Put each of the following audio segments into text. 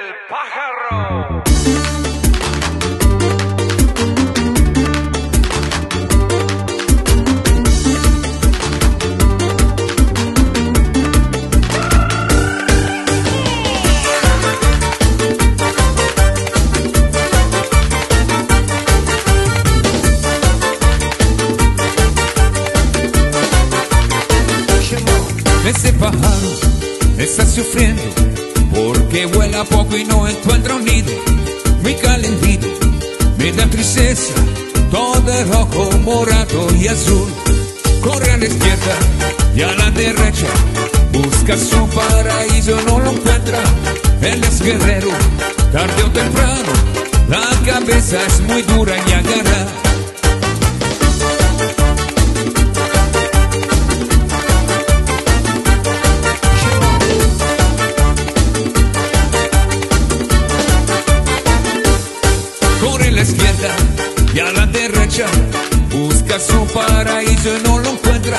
El Pajaro. Ese pájaro está sufriendo porque vuela poco y no encuentra un nido. Mi calentito me da tristeza, todo es rojo, morado y azul. Corre a la izquierda y a la derecha, busca su paraíso, no lo encuentra. Él es guerrero, tarde o temprano, la cabeza es muy dura y agarra. A la izquierda y a la derecha, busca su paraíso y no lo encuentra.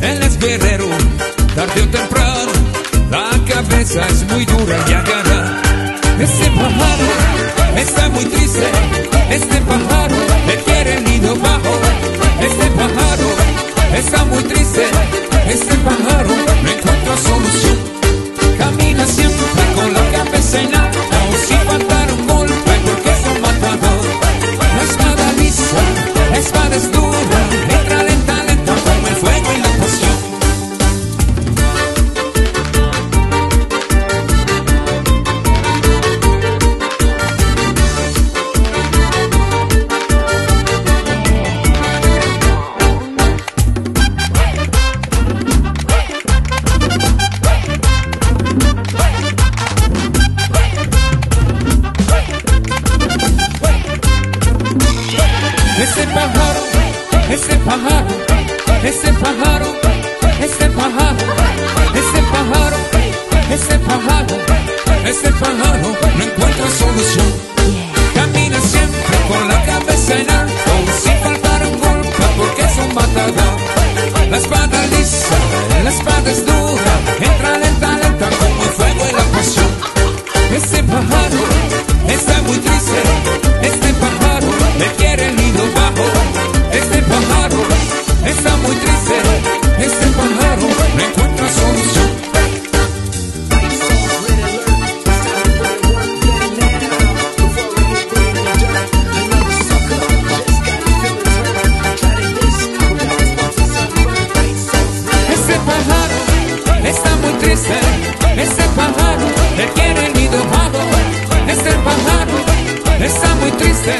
Él es guerrero, tarde o temprano, la cabeza es muy dura y agarra. Este pájaro está muy triste, este pájaro le quiere el nido bajo. Este pájaro está muy triste, este pájaro no encuentra solución. Camina siempre con la cabeza en alto, sin faltar un golpe. La espada es dura, entra lenta, lenta como el fuego y la pasión. Ese pájaro, ese pájaro, ese pájaro, ese pájaro, ese pájaro, ese pájaro, ese pájaro no encuentra solución. Camina siempre con la cabeza en alto, sin faltar un golpe porque es un matador. La espada lisa, la espada es dura, entra lenta, lenta como el fuego y la pasión. Ese pájaro está muy triste, este pájaro le quiere el nido bajo. Este pájaro está muy triste, este pájaro no encuentra solución. Este pájaro está muy triste, este pájaro le quiere el nido bajo. Este pájaro está muy triste,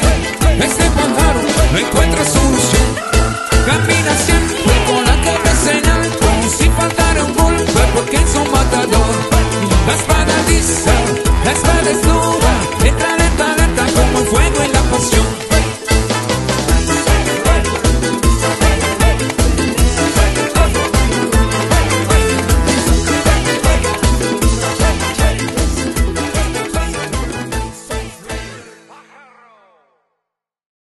este pájaro no encuentra solución. Camina siempre con la cabeza en alto, sin faltar un golpe porque es un matador. La espada lisa, la espada es dura.